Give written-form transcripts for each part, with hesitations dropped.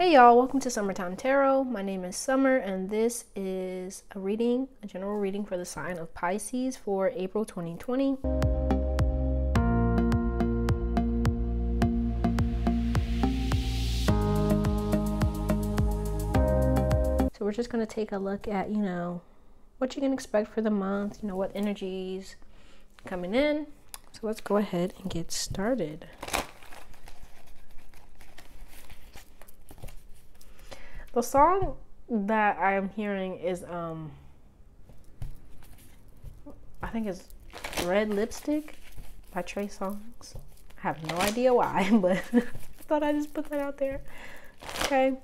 Hey y'all, welcome to Summertime Tarot. My name is Summer and this is a reading, a general reading for the sign of Pisces for April 2020. So we're just going to take a look at, you know, what you can expect for the month, you know, what energies coming in. So let's go ahead and get started. The song that I'm hearing is, I think it's Red Lipstick by Trey Songz. I have no idea why, but I thought I just put that out there. Okay.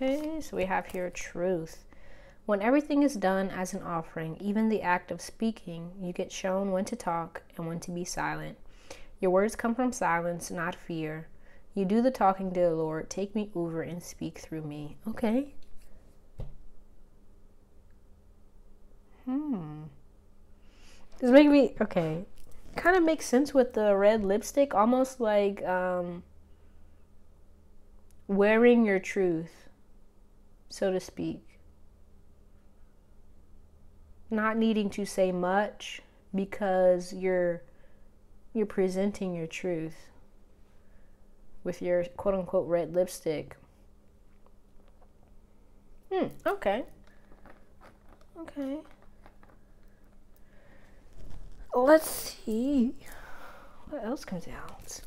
Okay, so we have here truth. When everything is done as an offering, even the act of speaking, you get shown when to talk and when to be silent. Your words come from silence, not fear. You do the talking, dear Lord. Take me over and speak through me. Okay. This makes me, okay. Kind of makes sense with the red lipstick, almost like wearing your truth, so to speak. Not needing to say much because you're presenting your truth with your quote-unquote red lipstick. Okay. Okay. Let's see what else comes out.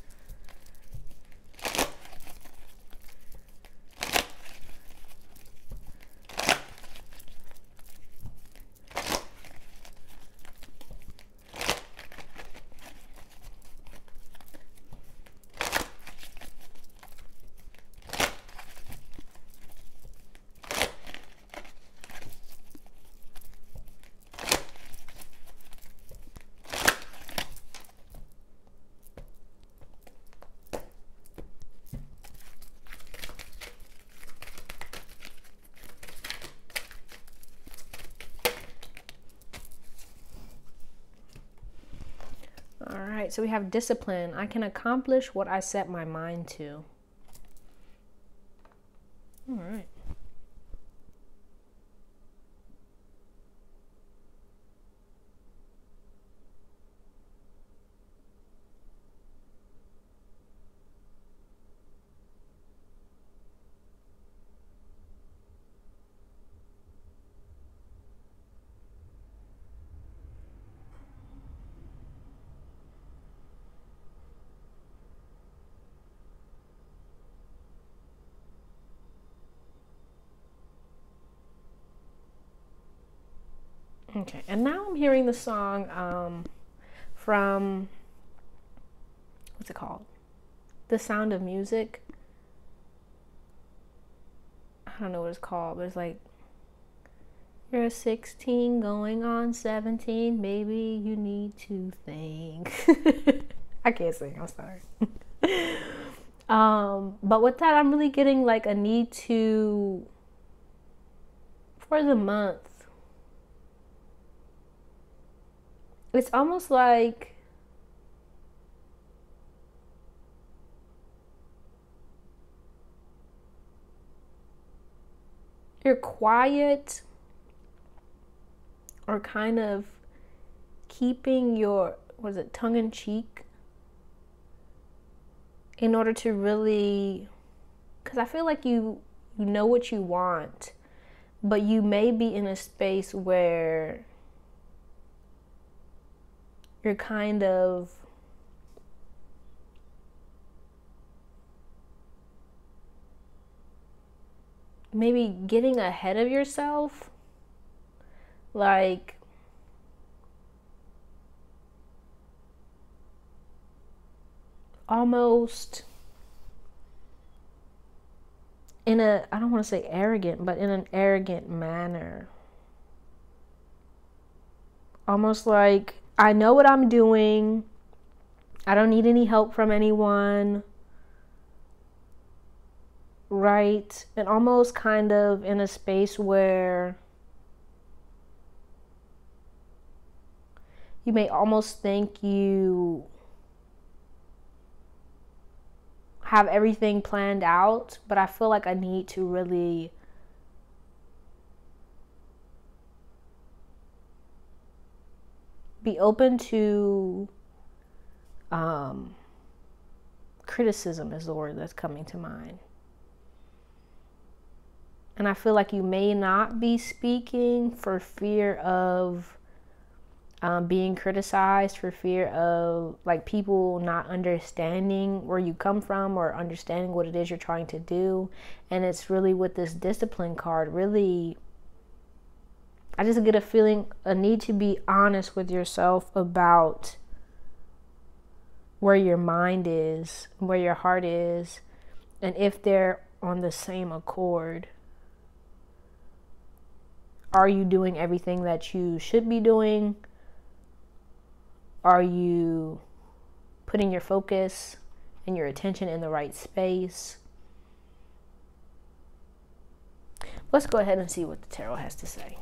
So we have discipline. I can accomplish what I set my mind to. All right. Okay, and now I'm hearing the song from, what's it called? The Sound of Music. I don't know what it's called, but it's like, you're 16 going on 17, maybe you need to think. I can't sing, I'm sorry. But with that, I'm really getting like a need to, for the month, it's almost like you're quiet or kind of keeping your, what is it, tongue in cheek in order to really, because I feel like you know what you want, but you may be in a space where you're kind of maybe getting ahead of yourself. Like, almost in a, I don't want to say arrogant, but in an arrogant manner. Almost like, I know what I'm doing. I don't need any help from anyone. Right? And almost kind of in a space where you may almost think you have everything planned out, but I feel like I need to really be open to criticism is the word that's coming to mind. And I feel like you may not be speaking for fear of being criticized, for fear of like people not understanding where you come from or understanding what it is you're trying to do. And it's really with this discipline card, really, I just get a feeling, a need to be honest with yourself about where your mind is, where your heart is, and if they're on the same accord. Are you doing everything that you should be doing? Are you putting your focus and your attention in the right space? Let's go ahead and see what the tarot has to say.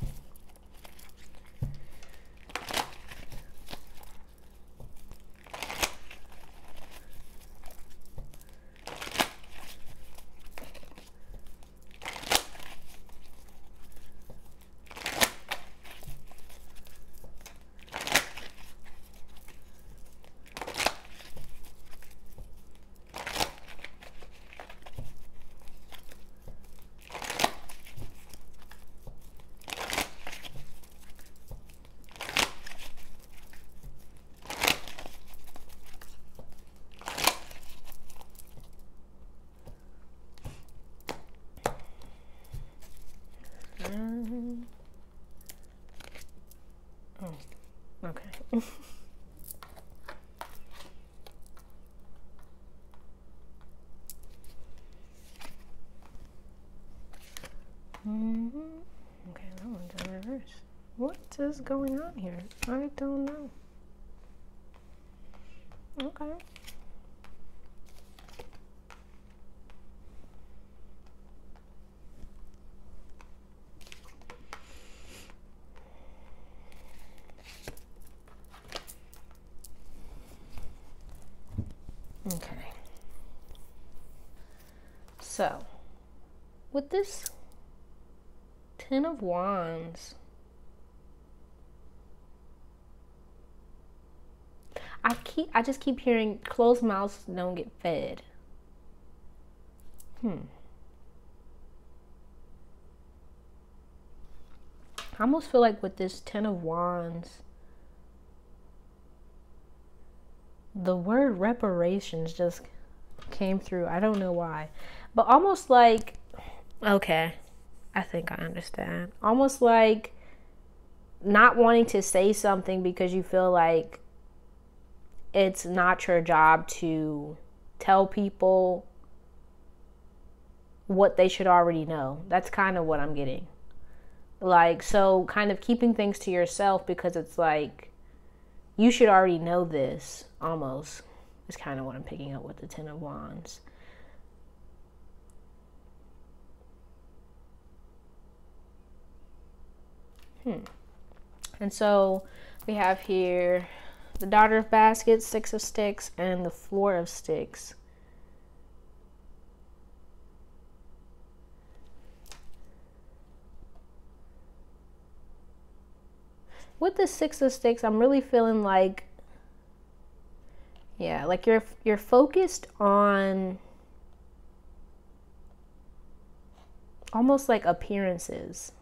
Okay. Okay, that one's in reverse. What is going on here? I don't know. Okay. So, with this 10 of Wands, I just keep hearing closed mouths don't get fed. I almost feel like with this 10 of Wands, the word reparations just came through. I don't know why. But almost like, okay, I think I understand. Almost like not wanting to say something because you feel like it's not your job to tell people what they should already know. That's kind of what I'm getting. Like, so kind of keeping things to yourself because it's like, you should already know this, almost. Is kind of what I'm picking up with the 10 of Wands. And so we have here the Daughter of Baskets, Six of Sticks, and the Four of Sticks. With the Six of Sticks, I'm really feeling like, yeah, like you're focused on almost like appearances.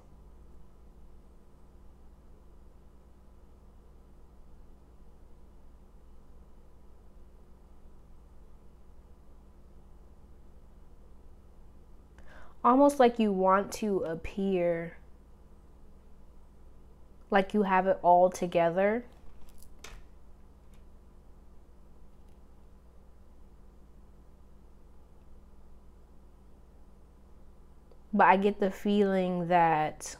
Almost like you want to appear like you have it all together. but I get the feeling that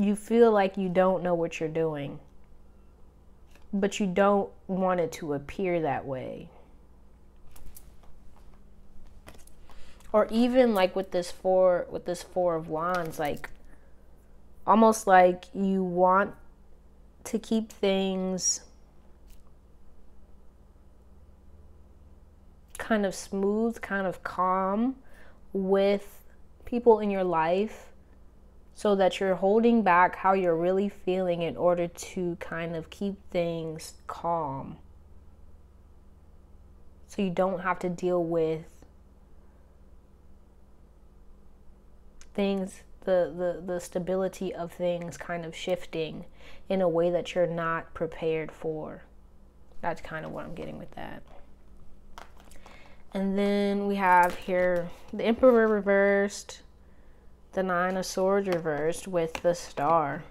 you feel like you don't know what you're doing, but you don't want it to appear that way. Or even like with this four of wands, like almost like you want to keep things kind of smooth, kind of calm with people in your life, so that you're holding back how you're really feeling in order to kind of keep things calm, so you don't have to deal with things, the stability of things kind of shifting in a way that you're not prepared for. That's kind of what I'm getting with that. And then we have here the Emperor reversed, the Nine of Swords reversed with the Star.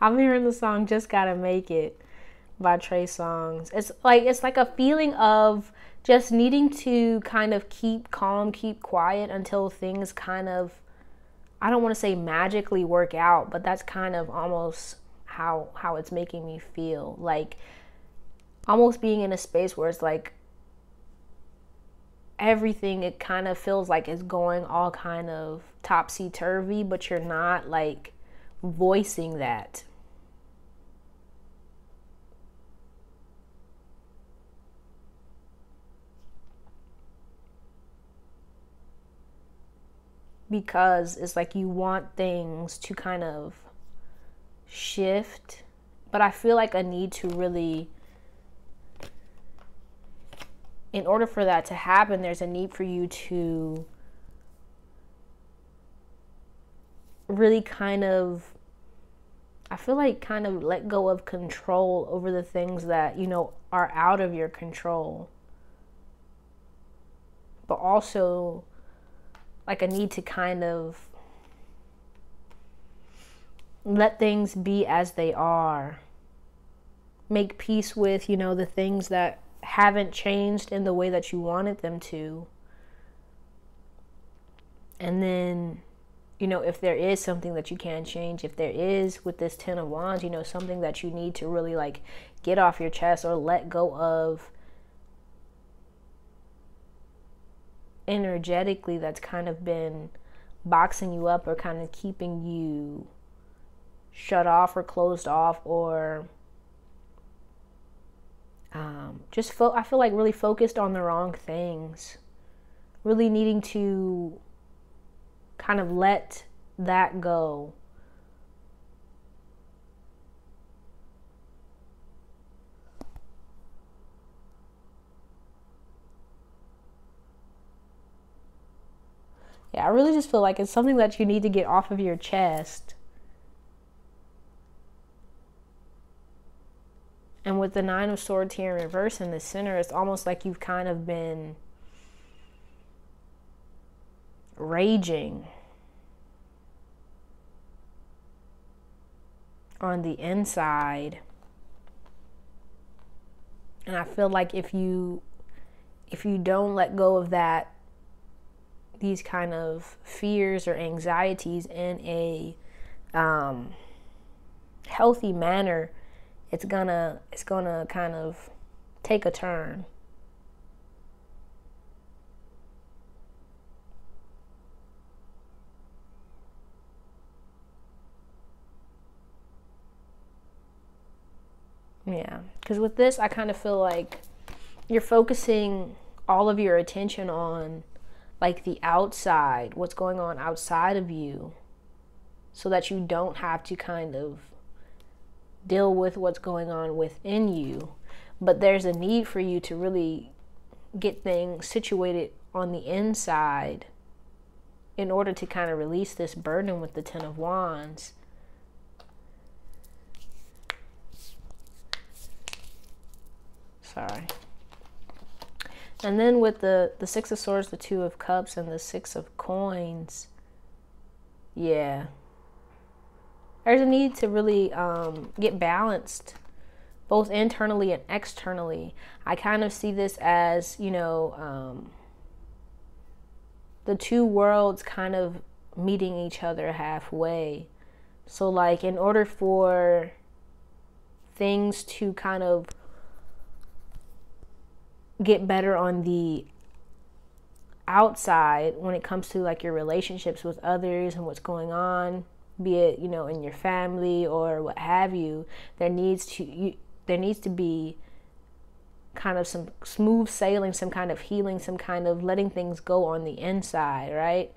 I'm hearing the song "Just Gotta Make It" by Trey Songz. It's like a feeling of just needing to kind of keep calm, keep quiet until things kind of, I don't want to say magically work out, but that's kind of almost how it's making me feel. Like almost being in a space where it's like everything, it kind of feels like it's going all kind of topsy-turvy, but you're not like voicing that. Because it's like you want things to kind of shift, but I feel like a need to really, in order for that to happen, there's a need for you to really kind of, I feel like kind of let go of control over the things that, you know, are out of your control, but also like a need to kind of let things be as they are. Make peace with, you know, the things that haven't changed in the way that you wanted them to. And then, you know, if there is something that you can change, if there is, with this Ten of Wands, you know, something that you need to really like get off your chest or let go of energetically, that's kind of been boxing you up or kind of keeping you shut off or closed off, or just I feel like really focused on the wrong things, really needing to kind of let that go. Yeah, I really just feel like it's something that you need to get off of your chest. And with the Nine of Swords here in reverse in the center, it's almost like you've kind of been raging on the inside. And I feel like if you don't let go of that, these kind of fears or anxieties in a healthy manner, it's gonna kind of take a turn. Yeah, because with this, I kind of feel like you're focusing all of your attention on like the outside, what's going on outside of you, so that you don't have to kind of deal with what's going on within you. But there's a need for you to really get things situated on the inside in order to kind of release this burden with the Ten of Wands. Sorry. And then with the Six of Swords, the Two of Cups, and the Six of Coins, yeah, there's a need to really get balanced, both internally and externally. I kind of see this as, you know, the two worlds kind of meeting each other halfway. So like, in order for things to kind of get better on the outside when it comes to like your relationships with others and what's going on, be it, you know, in your family or what have you, there needs to be kind of some smooth sailing, some kind of healing, some kind of letting things go on the inside, right?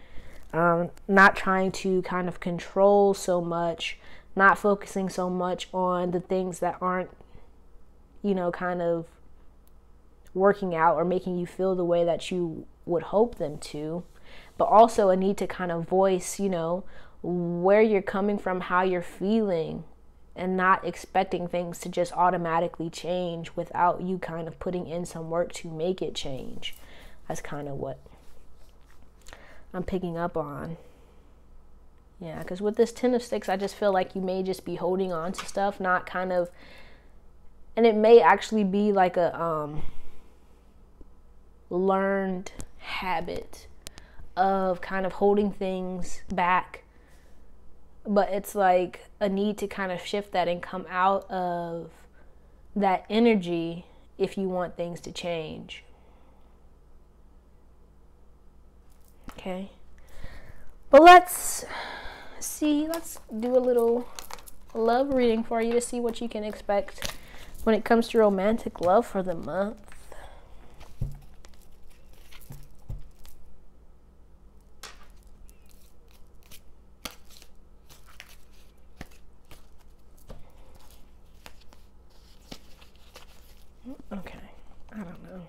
Not trying to kind of control so much, not focusing so much on the things that aren't, you know, kind of working out or making you feel the way that you would hope them to, but also a need to kind of voice, you know, where you're coming from, how you're feeling, and not expecting things to just automatically change without you kind of putting in some work to make it change. That's kind of what I'm picking up on. Yeah, because with this 10 of 6, I just feel like you may just be holding on to stuff, not kind of, and it may actually be like a learned habit of kind of holding things back, but it's like a need to kind of shift that and come out of that energy if you want things to change. Okay, but let's see, let's do a little love reading for you to see what you can expect when it comes to romantic love for the month. Okay, I don't know.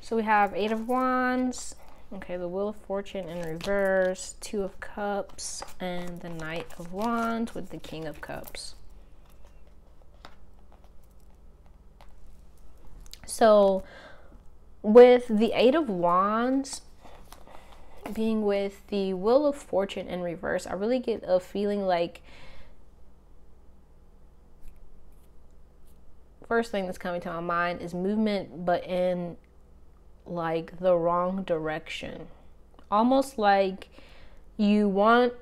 So we have 8 of Wands, okay, the Wheel of Fortune in reverse, 2 of Cups, and the Knight of Wands with the King of Cups. So with the 8 of Wands being with the Wheel of Fortune in reverse, I really get a feeling like, first thing that's coming to my mind is movement, but in like the wrong direction. Almost like you want,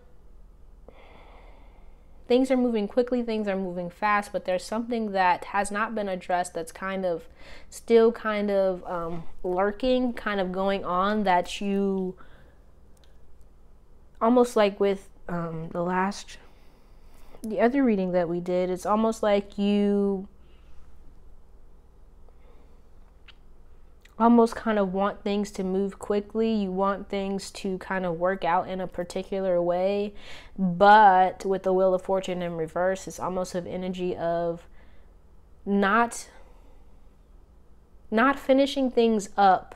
things are moving quickly, things are moving fast, but there's something that has not been addressed that's kind of still kind of lurking, kind of going on, that you almost like with the other reading that we did, it's almost like you almost kind of want things to move quickly. You want things to kind of work out in a particular way, but with the Wheel of Fortune in reverse, it's almost an energy of not finishing things up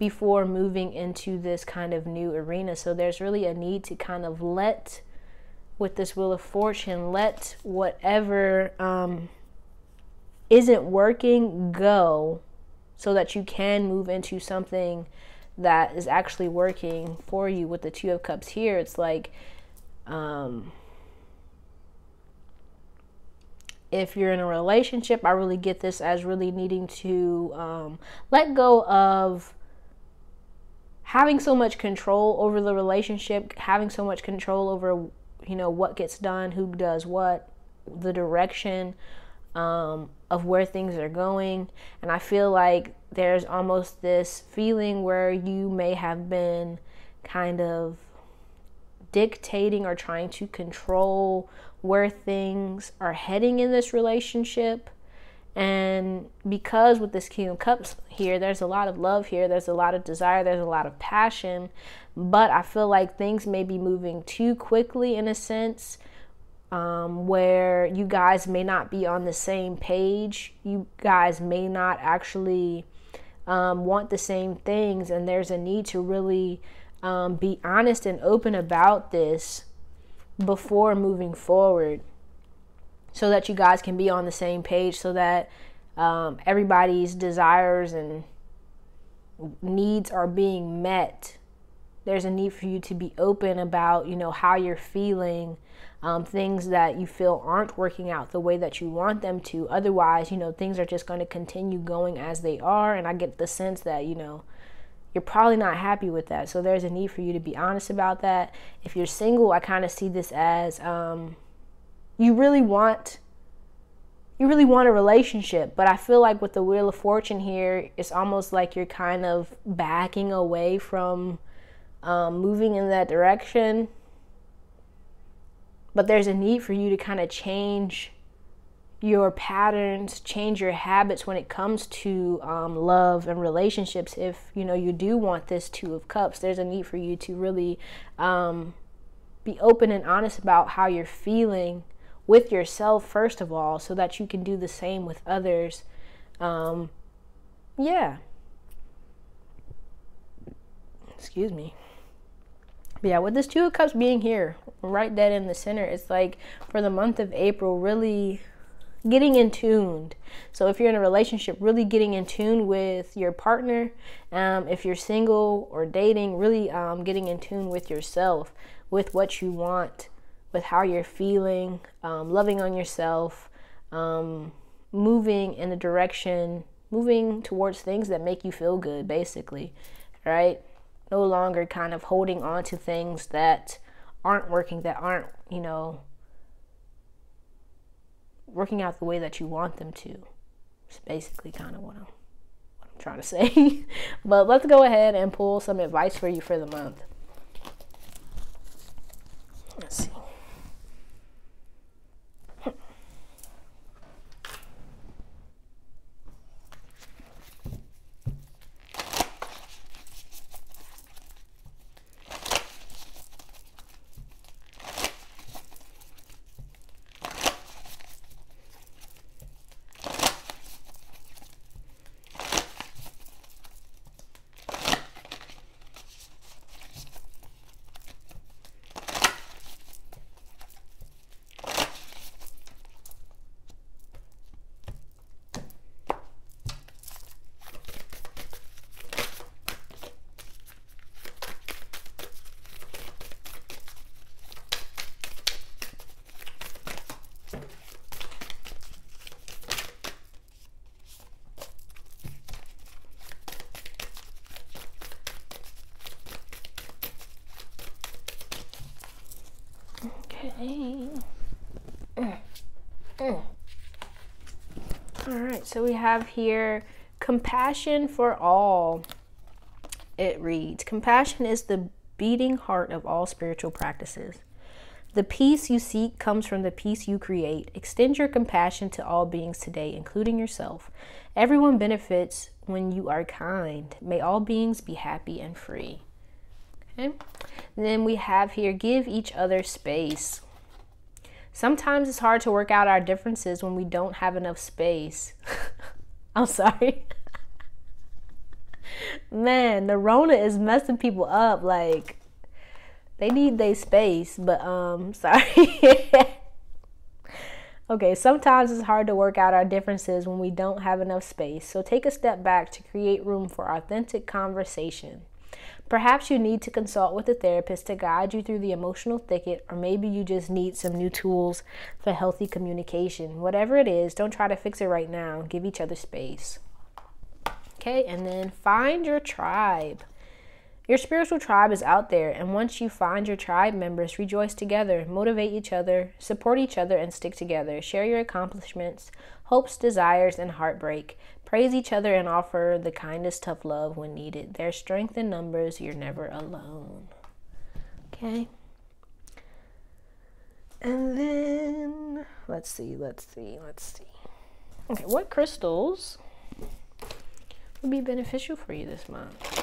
before moving into this kind of new arena. So there's really a need to kind of let with this Wheel of Fortune. Let whatever isn't working go so that you can move into something that is actually working for you. With the Two of Cups here, it's like if you're in a relationship, I really get this as really needing to let go of having so much control over the relationship, having so much control over, you know, what gets done, who does what, the direction of where things are going. And I feel like there's almost this feeling where you may have been kind of dictating or trying to control where things are heading in this relationship. And because with this King of Cups here, there's a lot of love here, there's a lot of desire, there's a lot of passion, but I feel like things may be moving too quickly in a sense, where you guys may not be on the same page. You guys may not actually want the same things, and there's a need to really be honest and open about this before moving forward, so that you guys can be on the same page, so that everybody's desires and needs are being met. There's a need for you to be open about, you know, how you're feeling, things that you feel aren't working out the way that you want them to. Otherwise, you know, things are just going to continue going as they are. And I get the sense that, you know, you're probably not happy with that. So there's a need for you to be honest about that. If you're single, I kind of see this as... You really want a relationship, but I feel like with the Wheel of Fortune here, it's almost like you're kind of backing away from moving in that direction. But there's a need for you to kind of change your patterns, change your habits when it comes to love and relationships. If, you know, you do want this Two of Cups, there's a need for you to really be open and honest about how you're feeling with yourself, first of all, so that you can do the same with others. Excuse me. But yeah, with this Two of Cups being here, right dead in the center, it's like for the month of April, really getting in tune. So if you're in a relationship, really getting in tune with your partner. If you're single or dating, really getting in tune with yourself, with what you want, with how you're feeling, loving on yourself, moving in a direction, moving towards things that make you feel good, basically, right? No longer kind of holding on to things that aren't working, that aren't, you know, working out the way that you want them to. It's basically kind of what I'm trying to say. But let's go ahead and pull some advice for you for the month. Let's see. Alright, so we have here compassion for all. It reads, compassion is the beating heart of all spiritual practices. The peace you seek comes from the peace you create. Extend your compassion to all beings today, including yourself. Everyone benefits when you are kind. May all beings be happy and free. Okay. Then we have here, give each other space. Sometimes it's hard to work out our differences when we don't have enough space. I'm sorry. Man, the Rona is messing people up. Like, They need their space, but sorry. Okay, sometimes it's hard to work out our differences when we don't have enough space. So take a step back to create room for authentic conversation. Perhaps you need to consult with a therapist to guide you through the emotional thicket, or maybe you just need some new tools for healthy communication. Whatever it is, don't try to fix it right now. Give each other space. Okay, and then find your tribe. Your spiritual tribe is out there, and once you find your tribe members, rejoice together, motivate each other, support each other, and stick together. Share your accomplishments, hopes, desires, and heartbreak. Praise each other and offer the kindest tough love when needed. There's strength in numbers. You're never alone. Okay. And then, let's see. Okay, what crystals would be beneficial for you this month?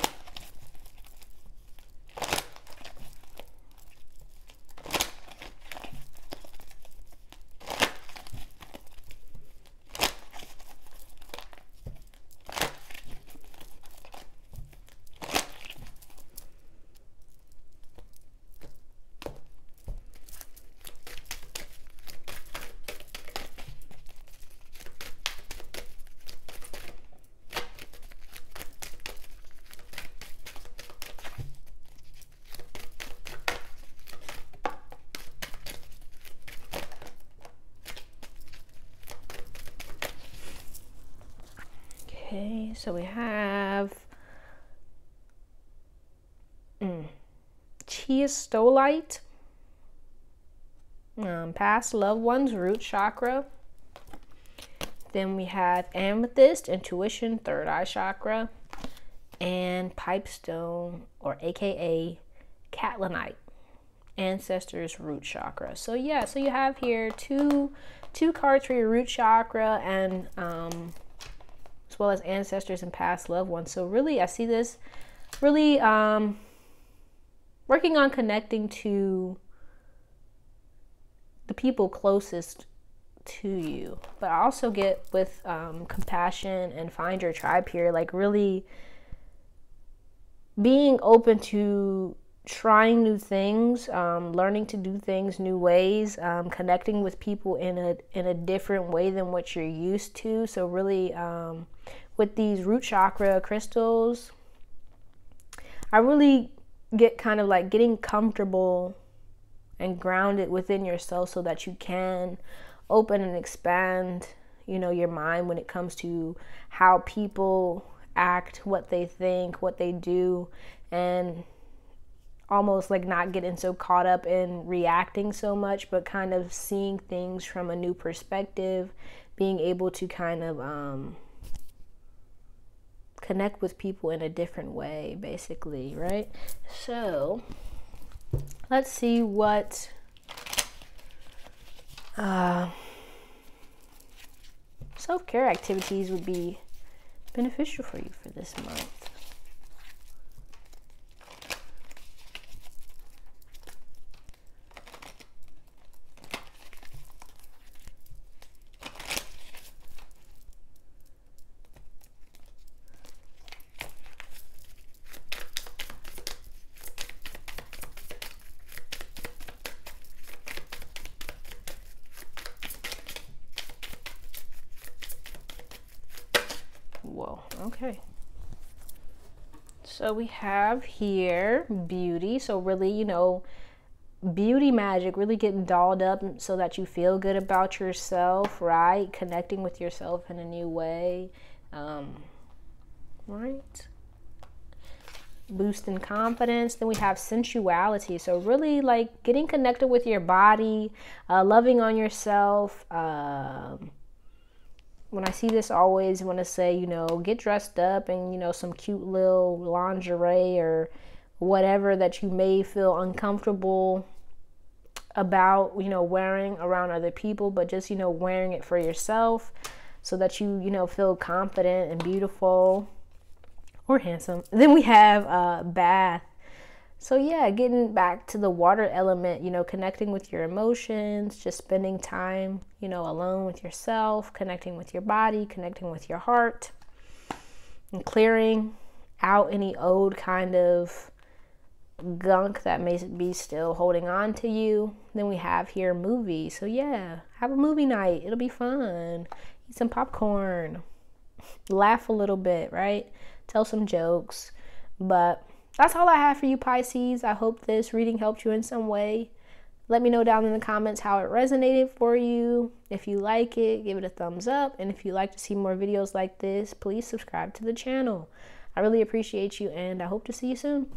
So we have Stolite, past loved ones, root chakra. Then we have amethyst, intuition, third eye chakra, and pipestone, or aka catlinite, ancestors, root chakra. So yeah, so you have here two cards for your root chakra, and as well as ancestors and past loved ones. So really, I see this really working on connecting to the people closest to you. But I also get with compassion and find your tribe here, like really being open to trying new things, learning to do things new ways, connecting with people in a different way than what you're used to. So really, with these root chakra crystals, I really get kind of like getting comfortable and grounded within yourself so that you can open and expand, you know, your mind when it comes to how people act, what they think, what they do, and almost like not getting so caught up in reacting so much, but kind of seeing things from a new perspective, being able to kind of connect with people in a different way, basically, right? So let's see what self-care activities would be beneficial for you for this month. Okay, so we have here beauty. So really, you know, beauty magic, really getting dolled up so that you feel good about yourself, right? Connecting with yourself in a new way, right? Boosting confidence. Then we have sensuality, so really like getting connected with your body, loving on yourself. When I see this, I always want to say, you know, get dressed up and, you know, some cute little lingerie or whatever that you may feel uncomfortable about, you know, wearing around other people, but just, you know, wearing it for yourself so that you, you know, feel confident and beautiful or handsome. Then we have bath. So yeah, getting back to the water element, you know, connecting with your emotions, just spending time, you know, alone with yourself, connecting with your body, connecting with your heart, and clearing out any old kind of gunk that may be still holding on to you. Then we have here movies. So yeah, have a movie night. It'll be fun. Eat some popcorn. Laugh a little bit, right? Tell some jokes. But that's all I have for you, Pisces. I hope this reading helped you in some way. Let me know down in the comments how it resonated for you. If you like it, give it a thumbs up. And if you'd like to see more videos like this, please subscribe to the channel. I really appreciate you, and I hope to see you soon.